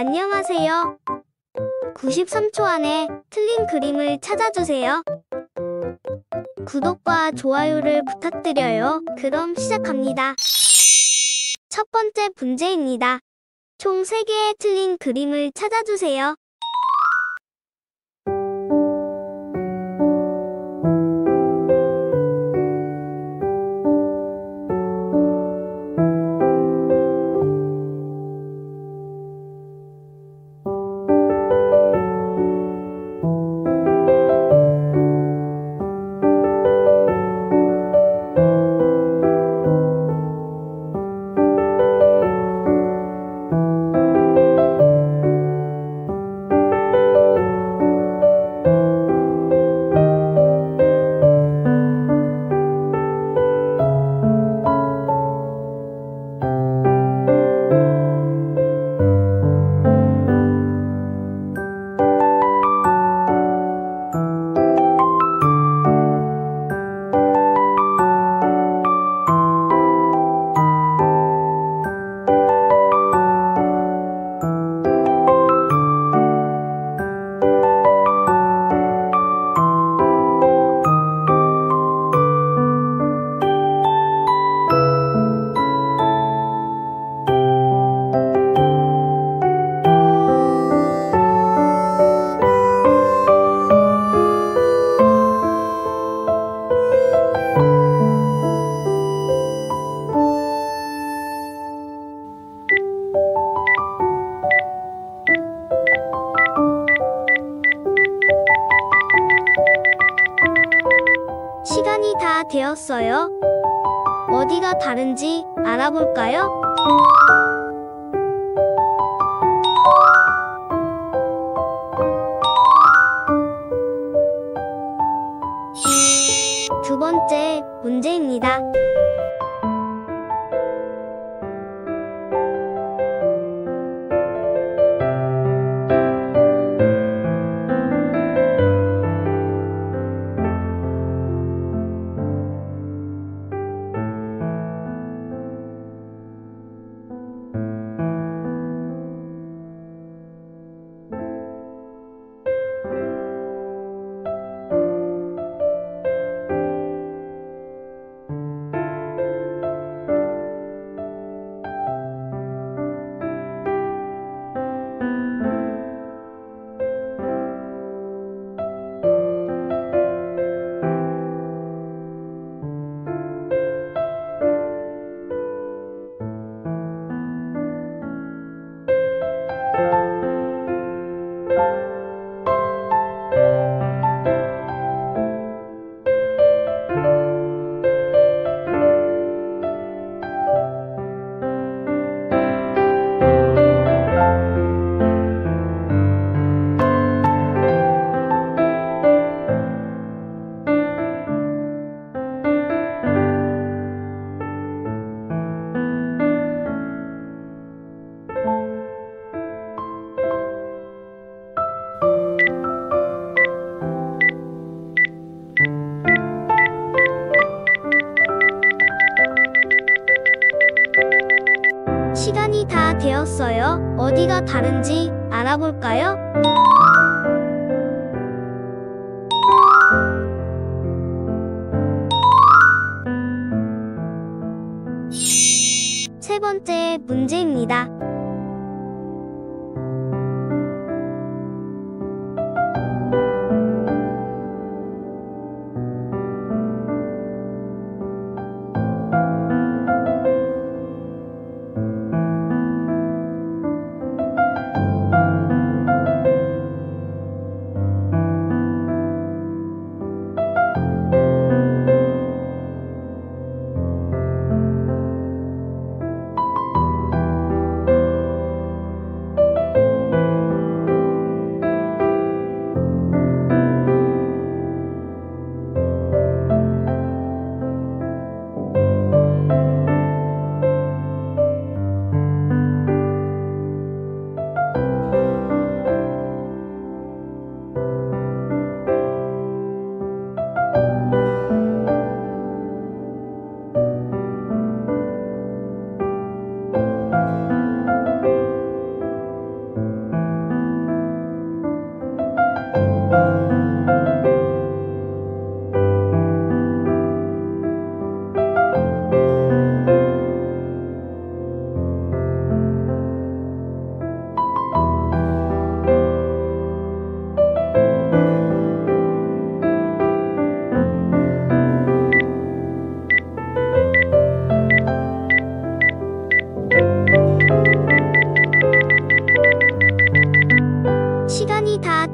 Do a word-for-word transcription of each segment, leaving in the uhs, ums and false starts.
안녕하세요. 구십삼 초 안에 틀린 그림을 찾아주세요. 구독과 좋아요를 부탁드려요. 그럼 시작합니다. 첫 번째 문제입니다. 총 세 개의 틀린 그림을 찾아주세요. 시간이 다 되었어요. 어디가 다른지 알아볼까요? 두 번째 문제입니다. 시간이 다 되었어요. 어디가 다른지 알아볼까요? 세 번째 문제입니다.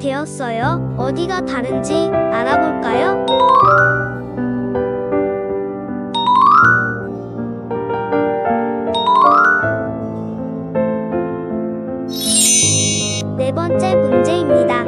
되었어요. 어디가 다른지 알아볼까요? 네 번째 문제입니다.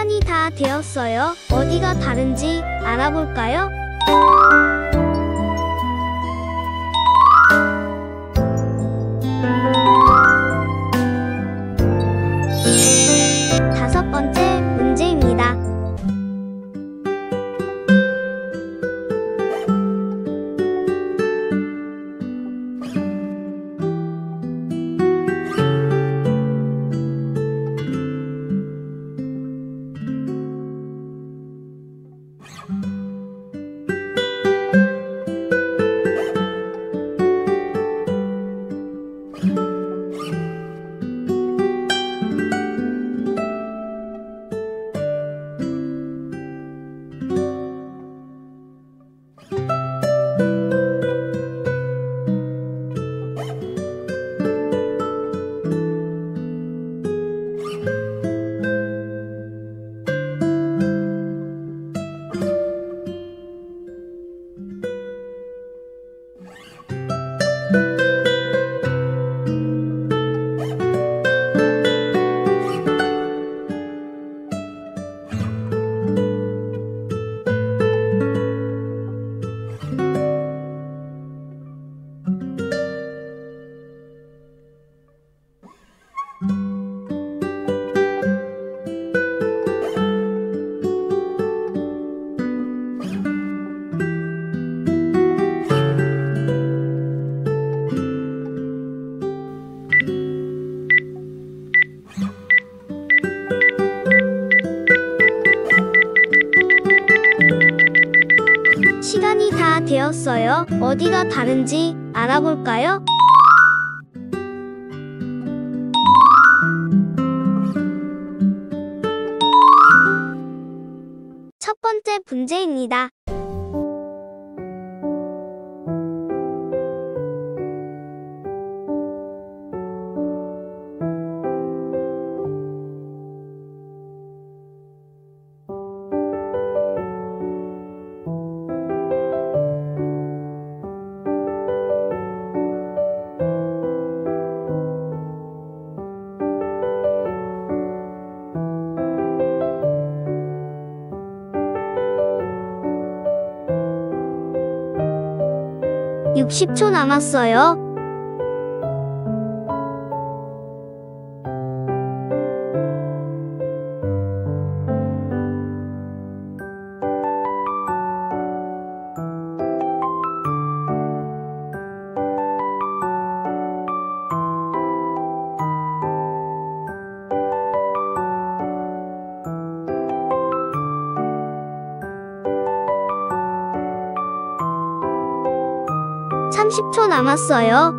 시간이 다 되었어요. 어디가 다른지 알아볼까요? 다섯 번째 문제입니다. 시간이 다 되었어요. 어디가 다른지 알아볼까요? 첫 번째 문제입니다. 육십 초 남았어요. 삼십 초 남았어요.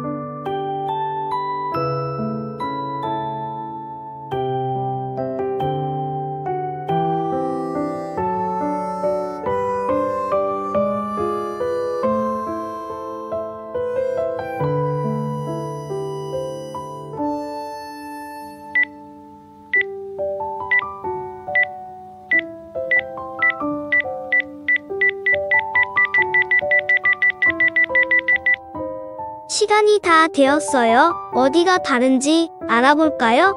시간이 다 되었어요. 어디가 다른지 알아볼까요?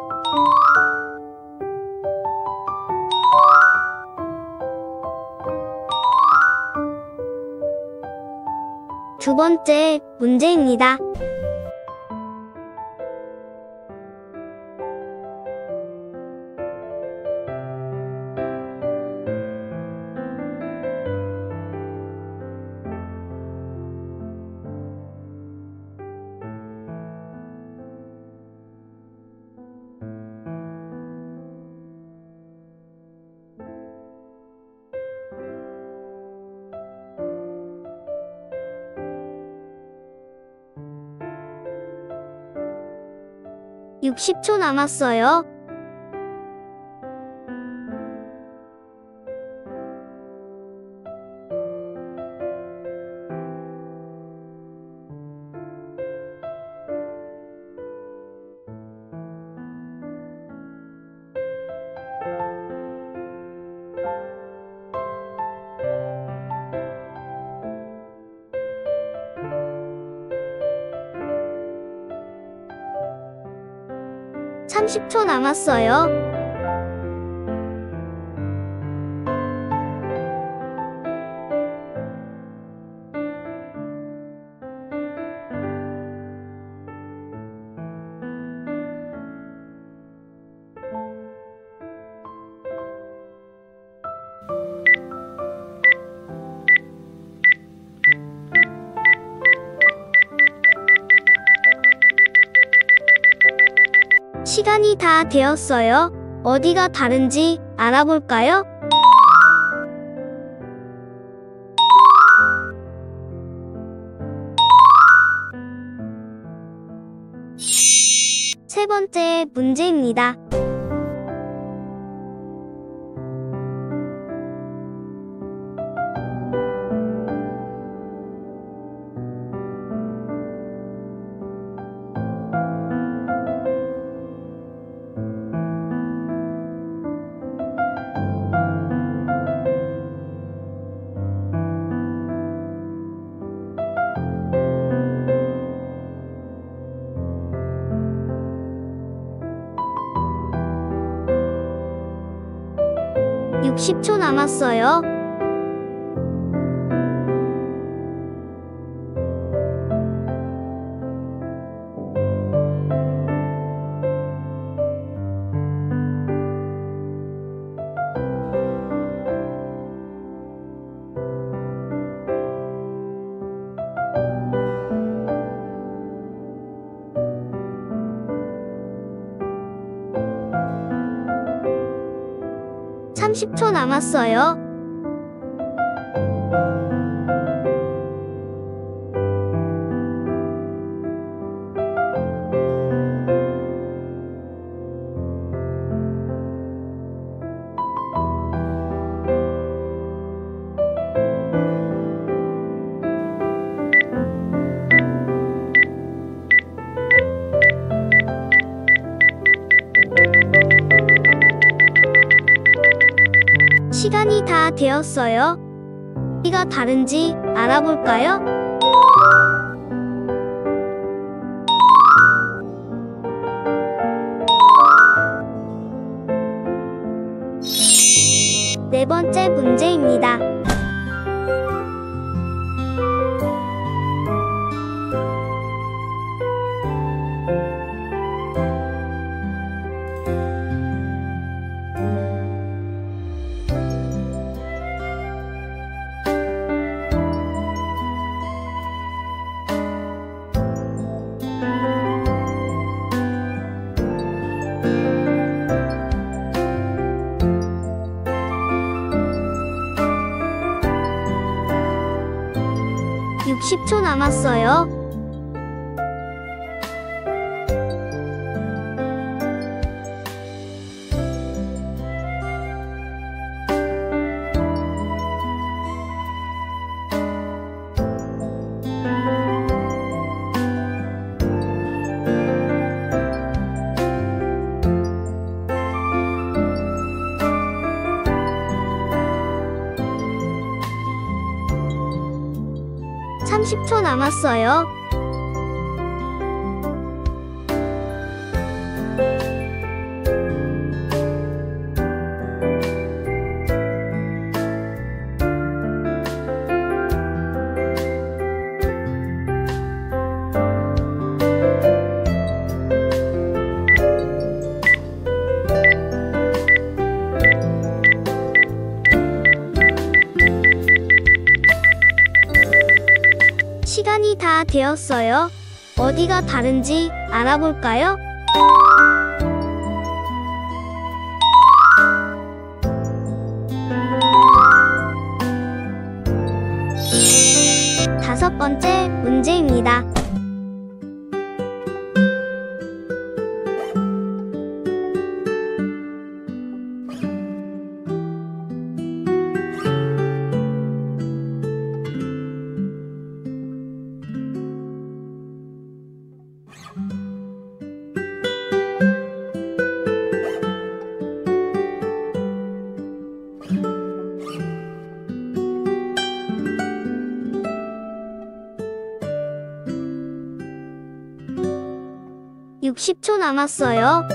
두 번째 문제입니다. 육십 초 남았어요. 삼십 초 남았어요. 시간이 다 되었어요. 어디가 다른지 알아볼까요? 세 번째 문제입니다. 육십 초 남았어요. 삼십 초 남았어요. 시간이 다 되었어요. 어디가 다른지 알아볼까요? 네 번째 문제입니다. 육십 초 남았어요. 삼십 초 남았어요. 되었어요. 어디가 다른지 알아볼까요? 다섯 번째 문제입니다. 육십 초 남았어요.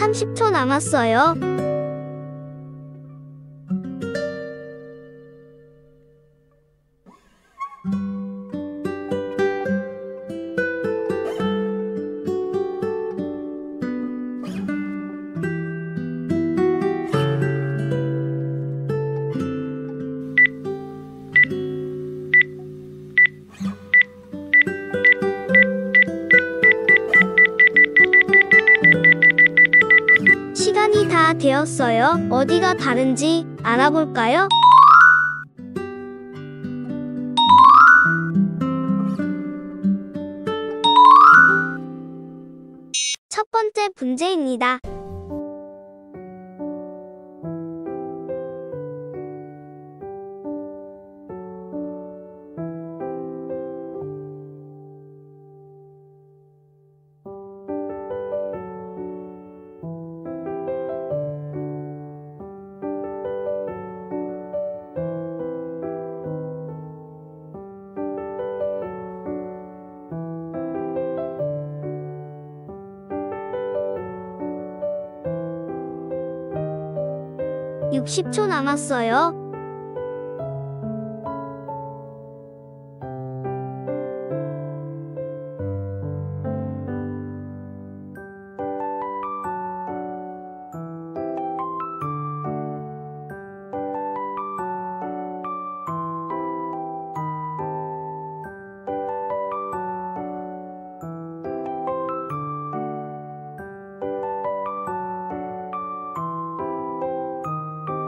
삼십 초 남았어요. 시간이 다 되었어요. 어디가 다른지 알아볼까요? 첫 번째 문제입니다. 육십 초 남았어요.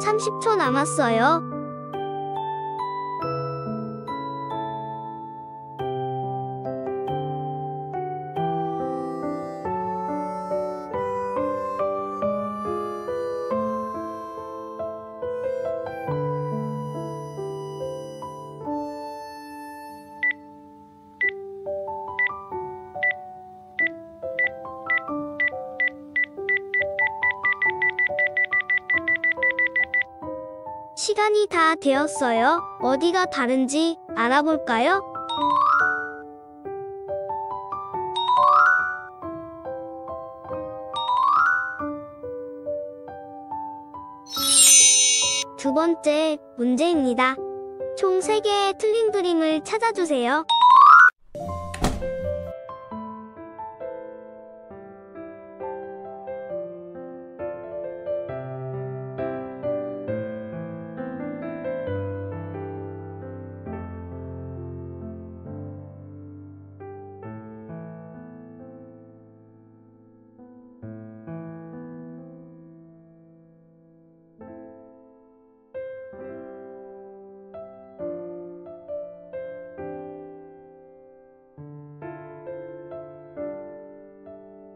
삼십 초 남았어요. 시간이 다 되었어요. 어디가 다른지 알아볼까요? 두 번째 문제입니다. 총 세 개의 틀린 그림을 찾아주세요.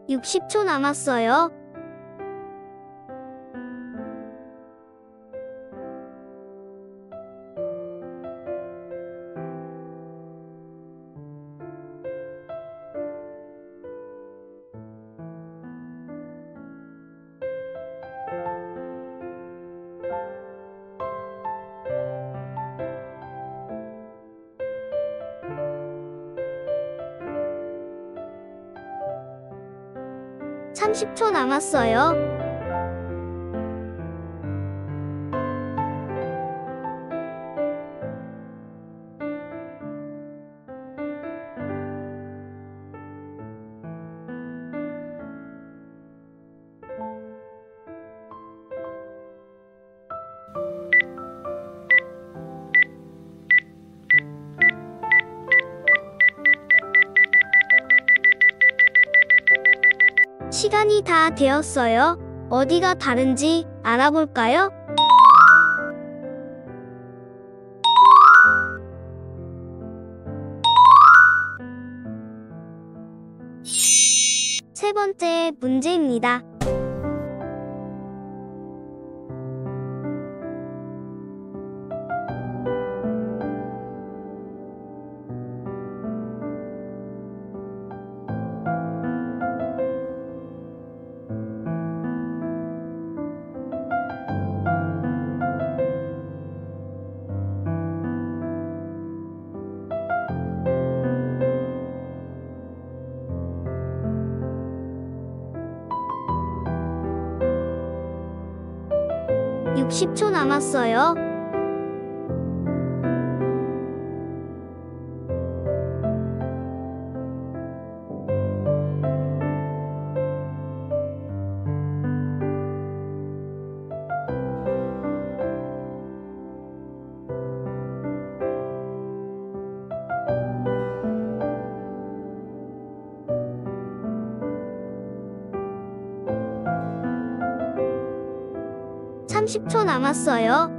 육십 초 남았어요. 삼십 초 남았어요. 시간이 다 되었어요. 어디가 다른지 알아볼까요? 세 번째 문제입니다. 육십 초 남았어요. 삼십 초 남았어요.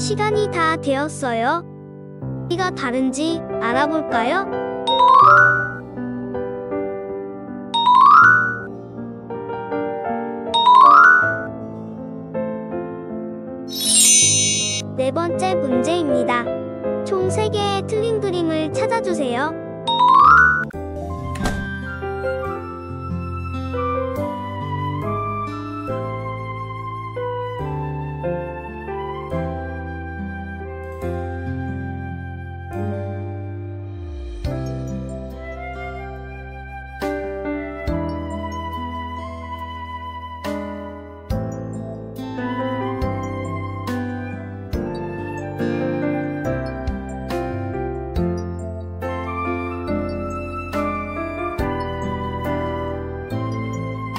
시간이 다 되었어요. 어디가 다른지 알아볼까요? 네 번째 문제입니다. 총 세 개의 틀린 그림을 찾아주세요.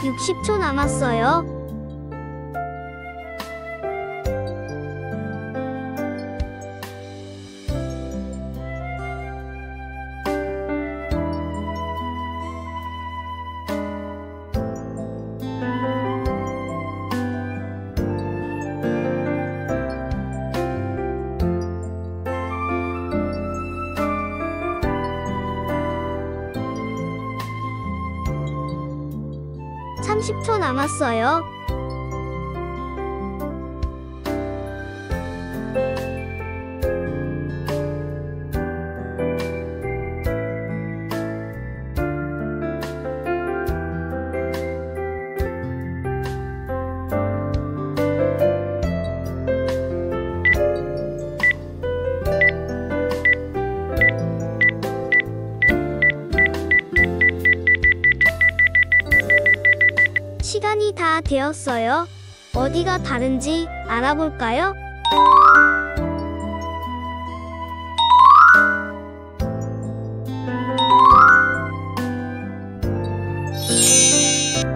육십 초 남았어요. 삼십 초 남았어요. 시간이 다 되었어요. 어디가 다른지 알아볼까요?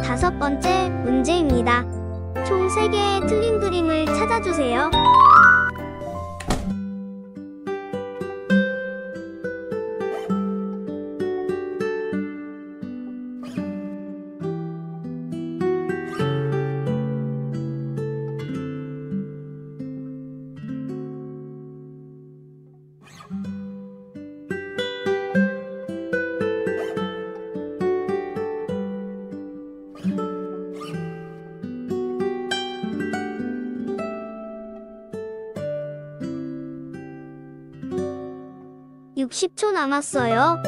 다섯 번째 문제입니다. 총 세 개의 틀린 그림을 찾아주세요. 육십 초 남았어요.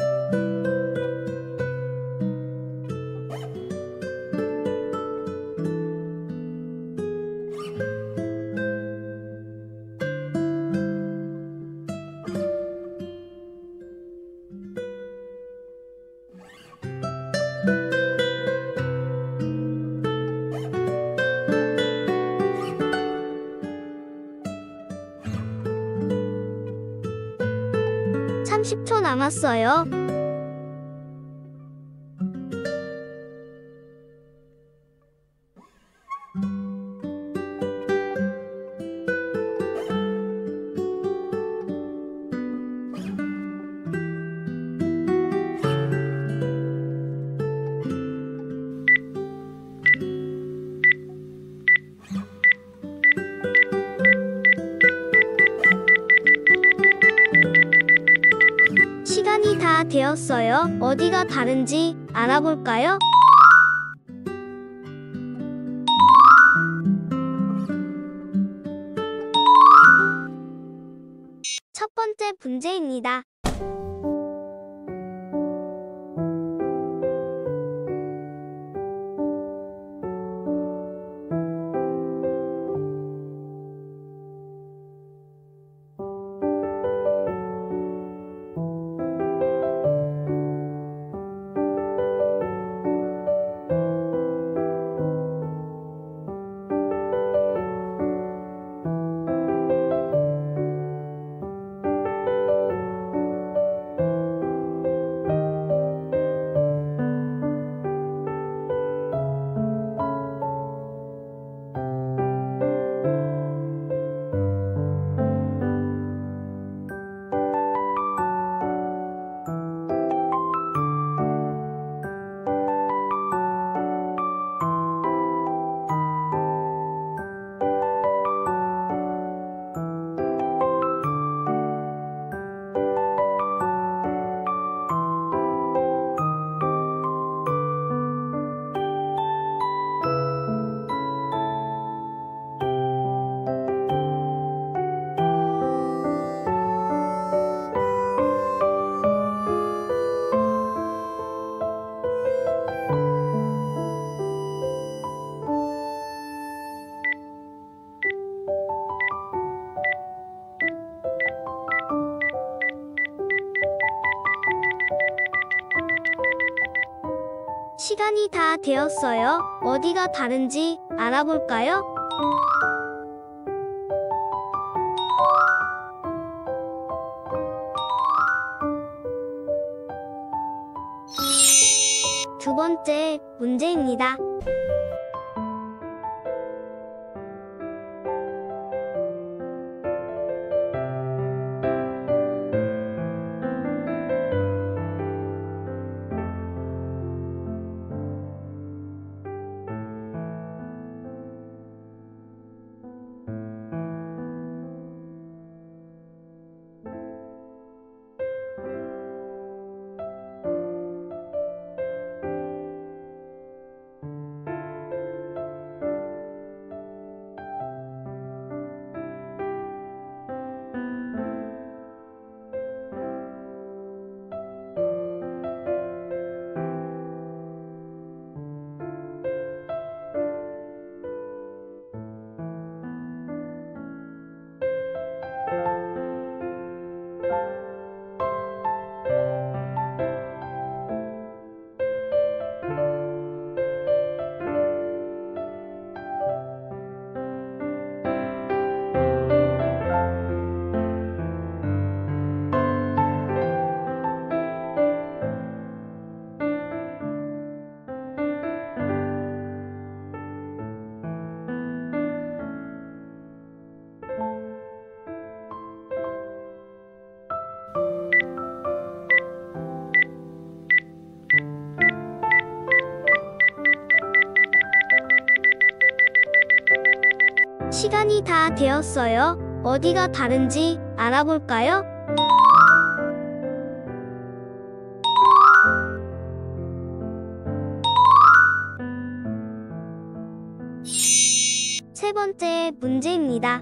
삼십 초 남았어요. 시간이 다 되었어요. 어디가 다른지 알아볼까요? 첫 번째 문제입니다. 시간이 다 되었어요. 어디가 다른지 알아볼까요? 두 번째 문제입니다. 시간이 다 되었어요. 어디가 다른지 알아볼까요? 세 번째 문제입니다.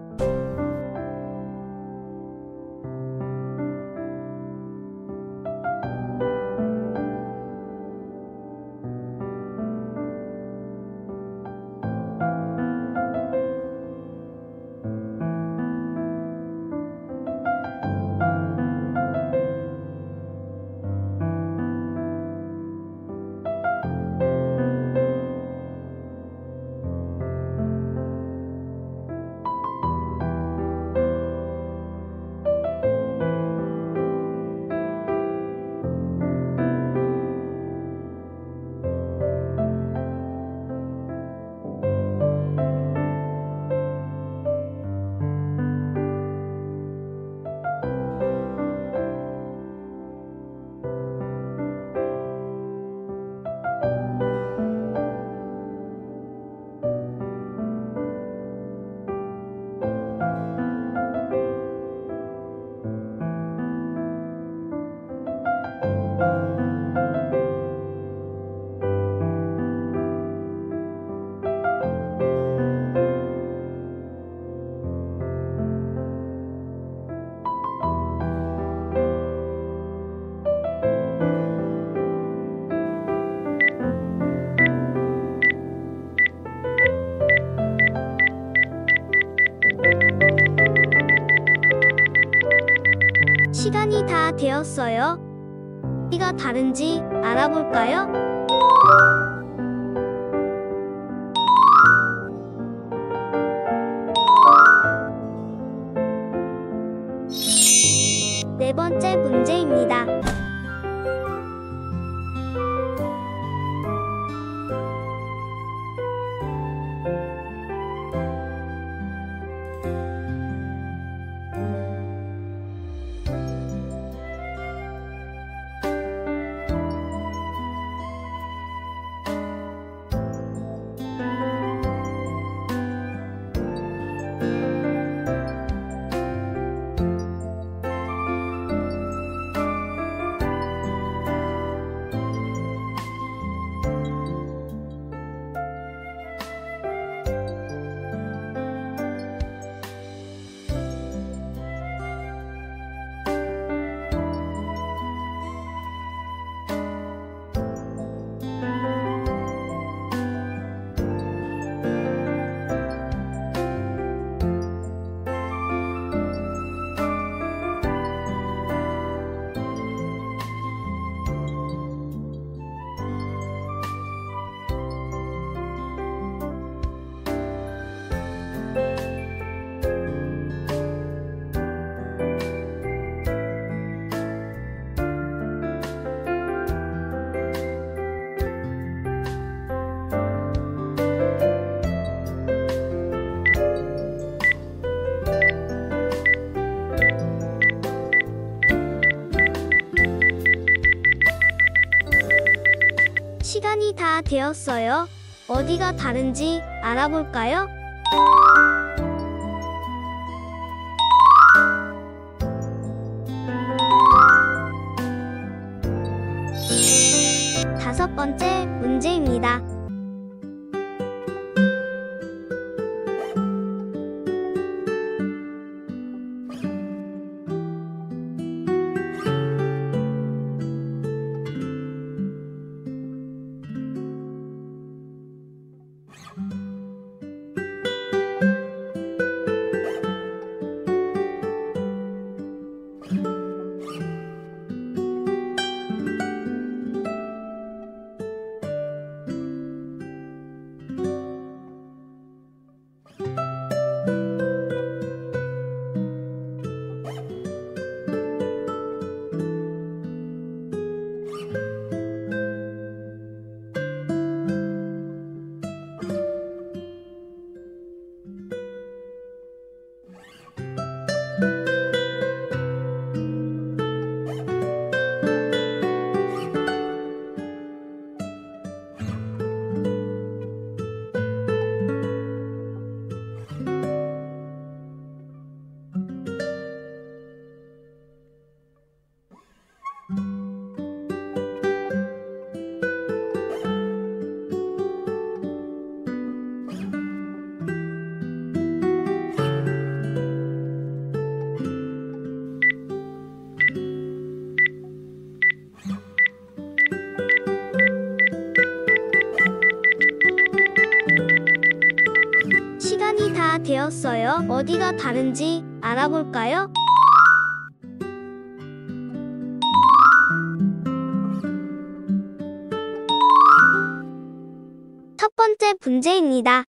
시간이 다 되었어요. 어디가 다른지 알아볼까요? 네 번째 문제입니다. 시간이 다 되었어요. 어디가 다른지 알아볼까요? 다섯 번째 문제입니다. 시간이 다 되었어요. 어디가 다른지 알아볼까요? 첫 번째 문제입니다.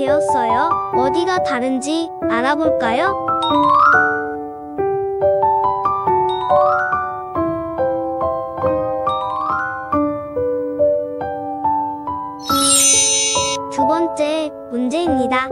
되었어요. 어디가 다른지 알아볼까요? 두 번째 문제입니다.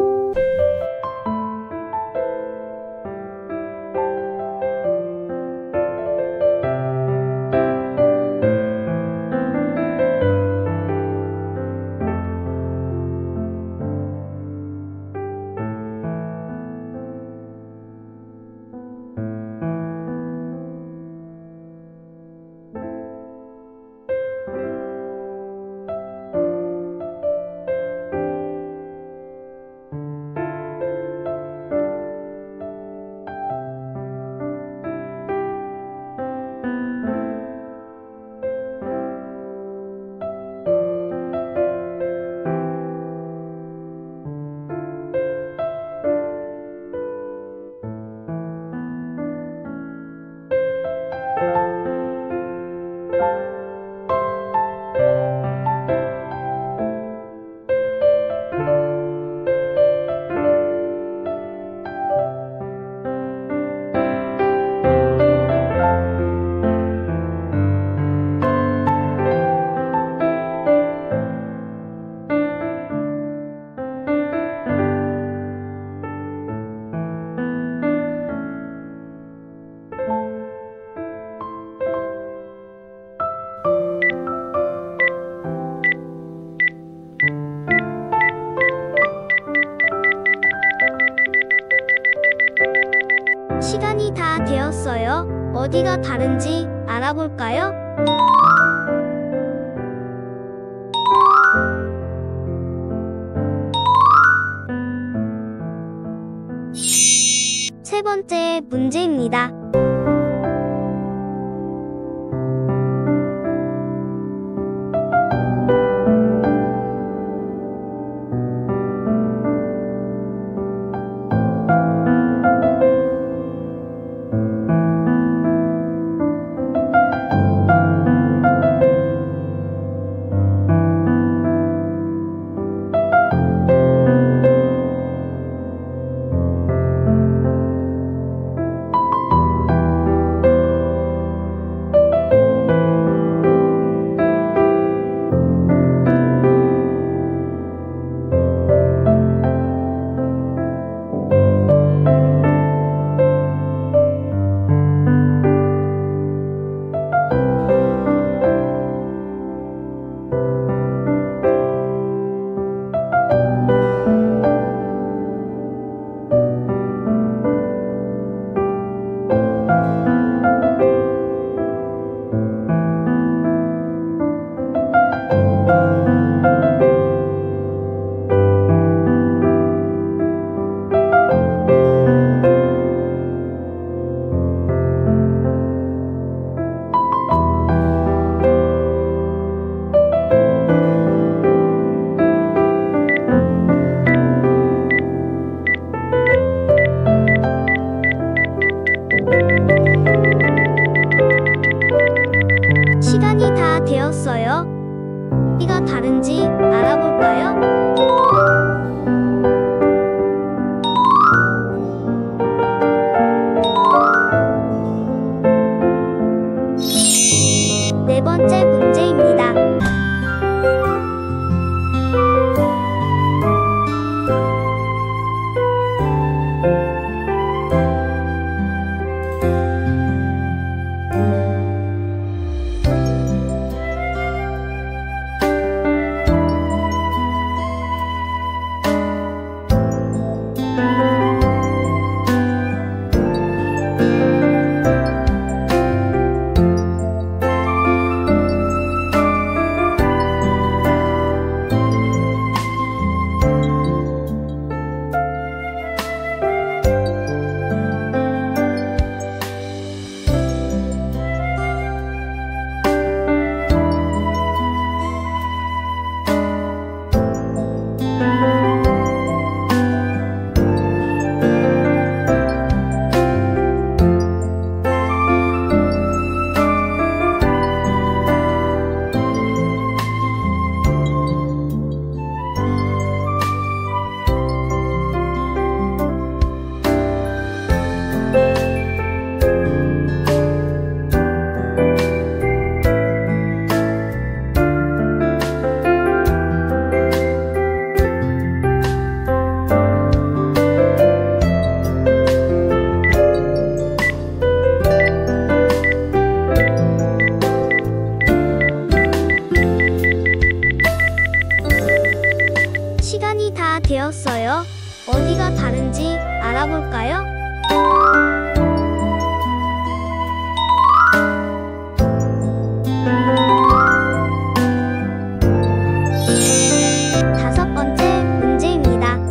시간이 다 되었어요. 어디가 다른지 알아볼까요? 세 번째 문제입니다. 어디가 다른지 알아볼까요? 네 번째 문제입니다. 되었어요. 어디가 다른지 알아볼까요? 다섯 번째 문제입니다.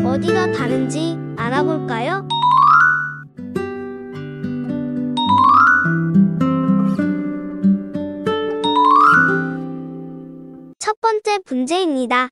어디가 다른지 알아볼까요? 첫 번째 문제입니다.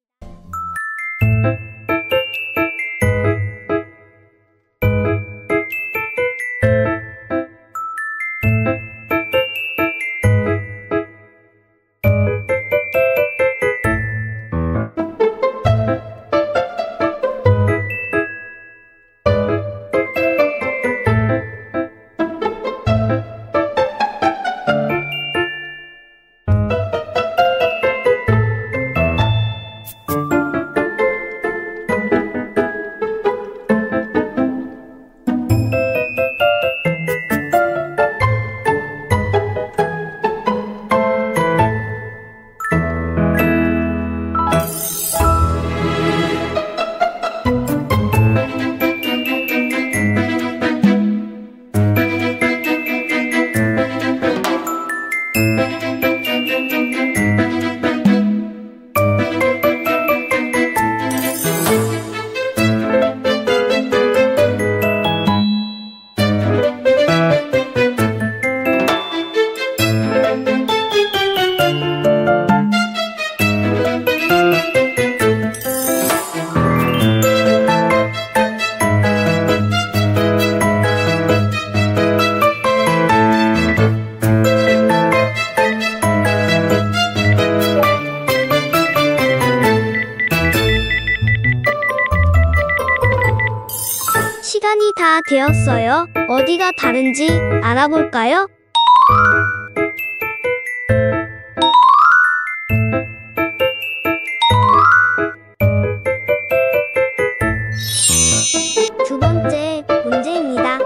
시간이 다 되었어요. 어디가 다른지 알아볼까요? 두 번째 문제입니다.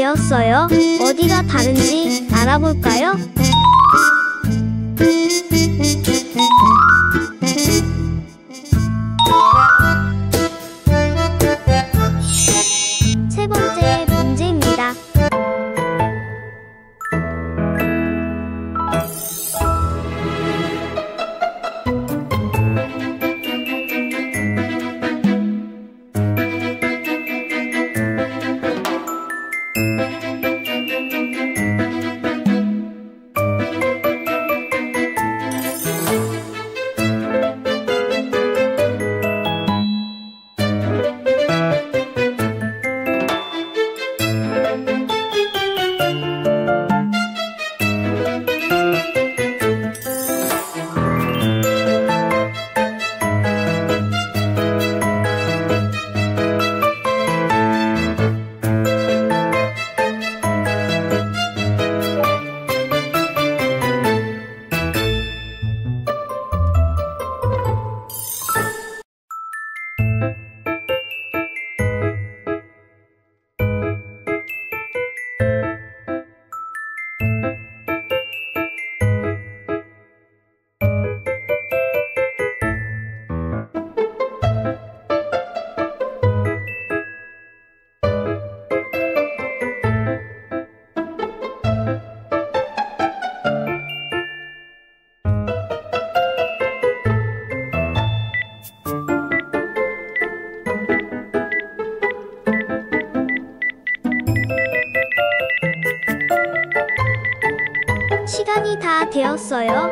되었어요. 어디가 다른지 알아볼까요? 세 번째 문제입니다. 시간이 다 되었어요.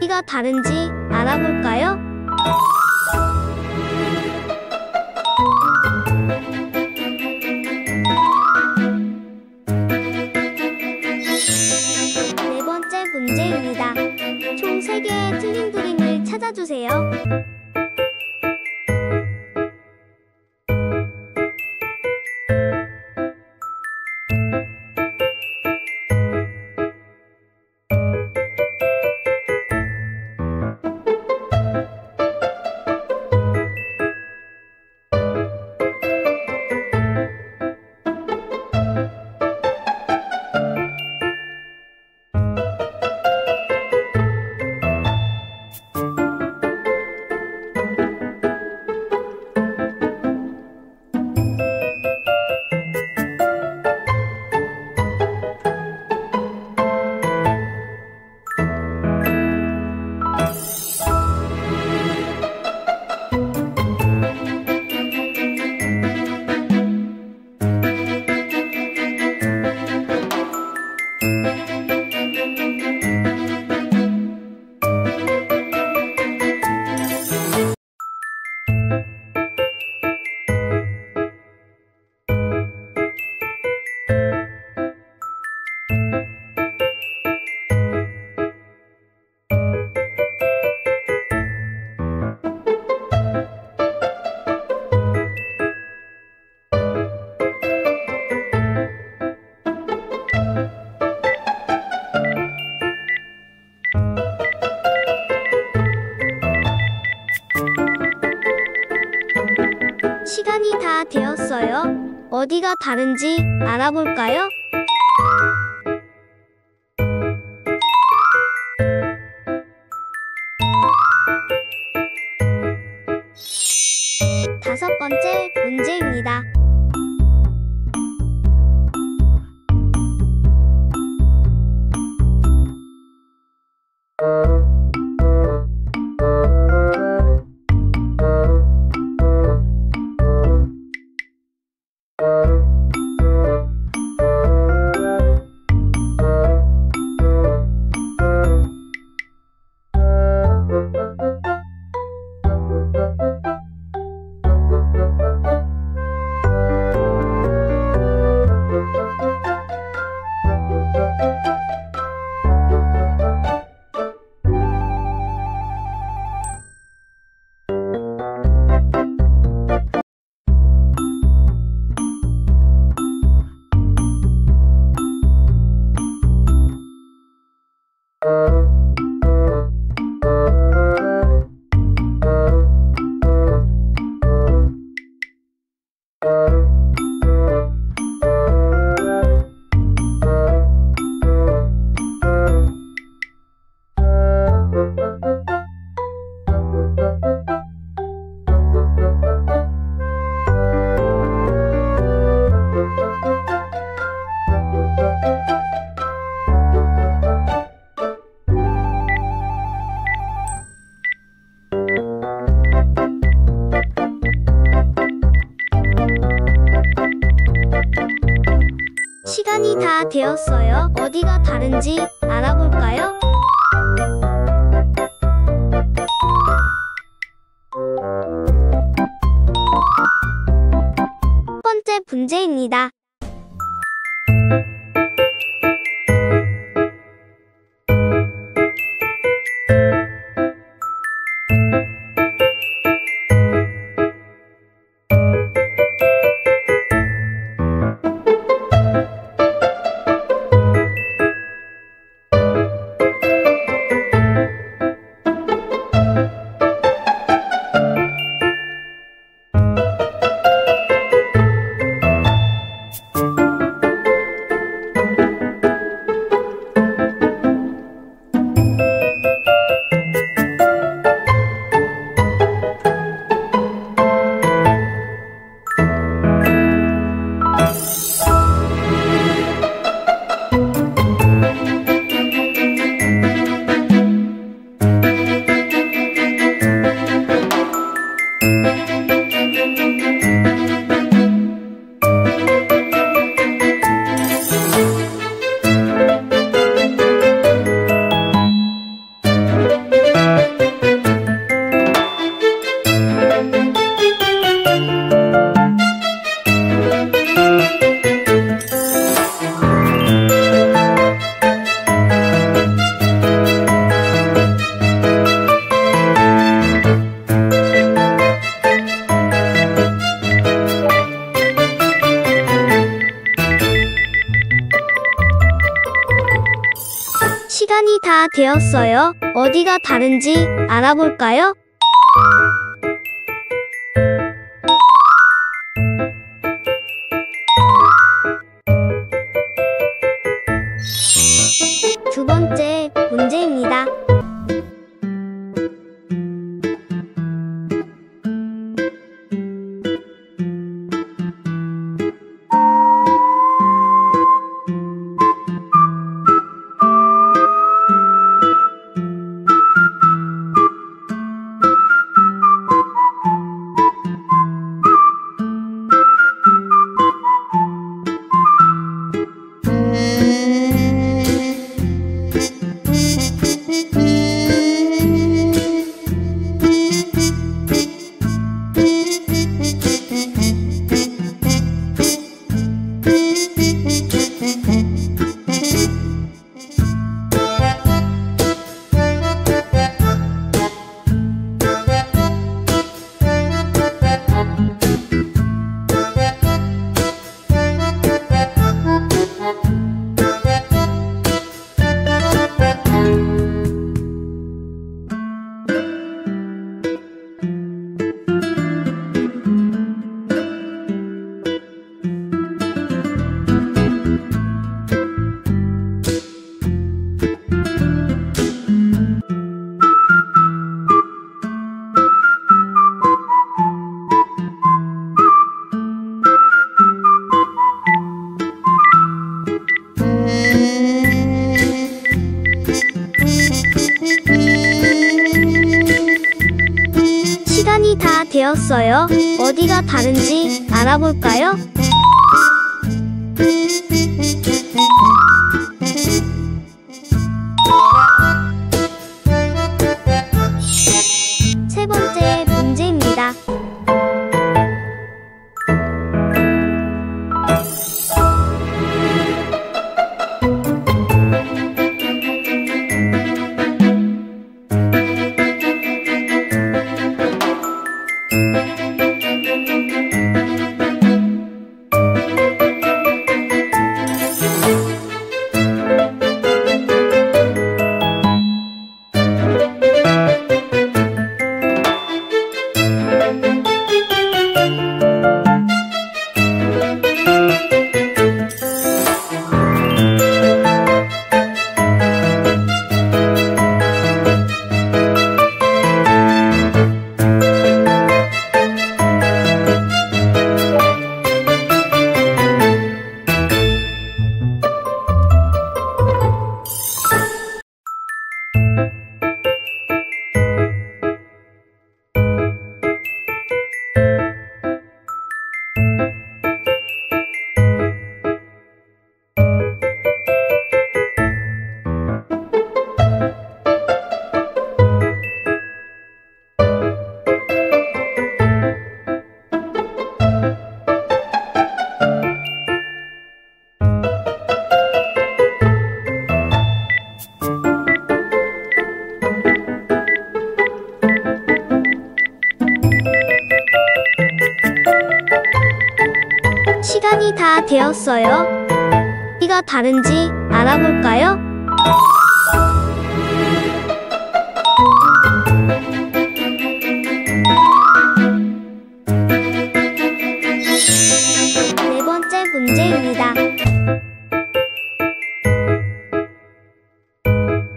어디가 다른지 알아볼까요? 네 번째 문제입니다. 총 세 개의 틀린 그림을 찾아주세요. 시간이 다 되었어요. 어디가 다른지 알아볼까요? 다섯 번째 문제입니다. 준비 다 되었어요. 어디가 다른지 알아볼까요? 첫 번째 문제입니다. 시간이 다 되었어요. 어디가 다른지 알아볼까요? 두 번째 문제입니다. 시간이 다 되었어요. 어디가 다른지 알아볼까요? 세 번째 문제입니다. 시간이 다 되었어요. 어디가 다른지 알아볼까요? 네 번째 문제입니다.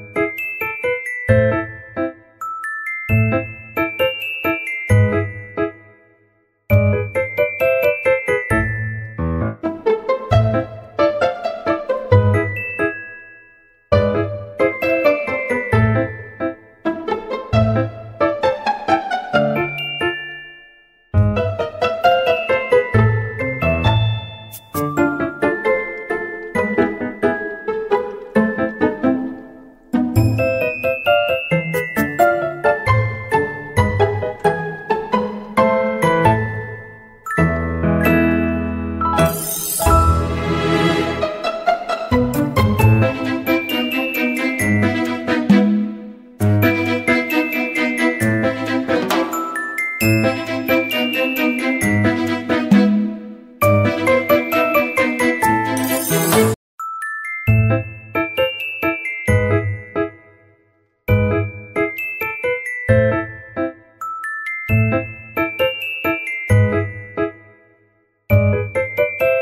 시간이 다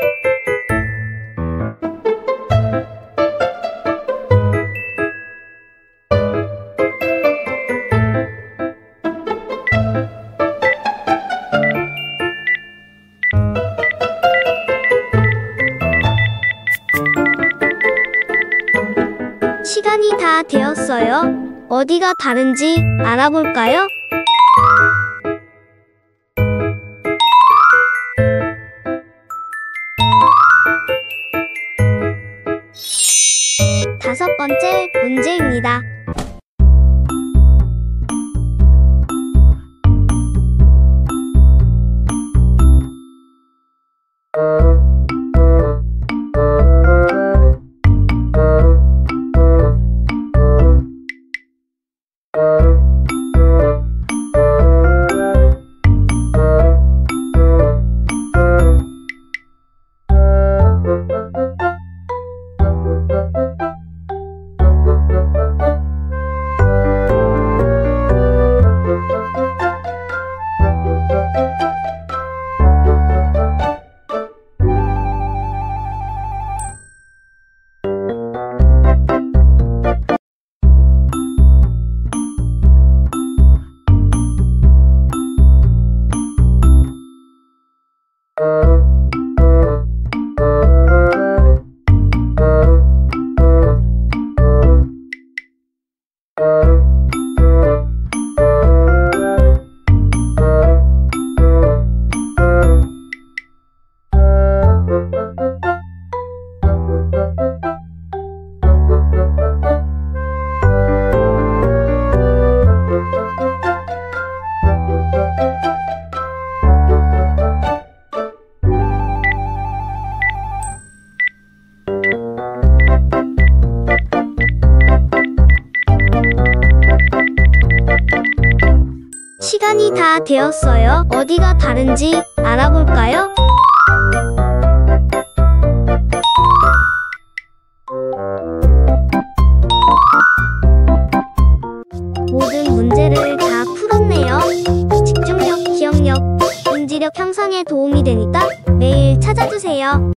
되었어요. 어디가 다른지 알아볼까요? 다섯 번째 문제입니다. 시간이 다 되었어요. 어디가 다른지 알아볼까요? 모든 문제를 다 풀었네요. 집중력, 기억력, 인지력 향상에 도움이 되니까 매일 찾아주세요.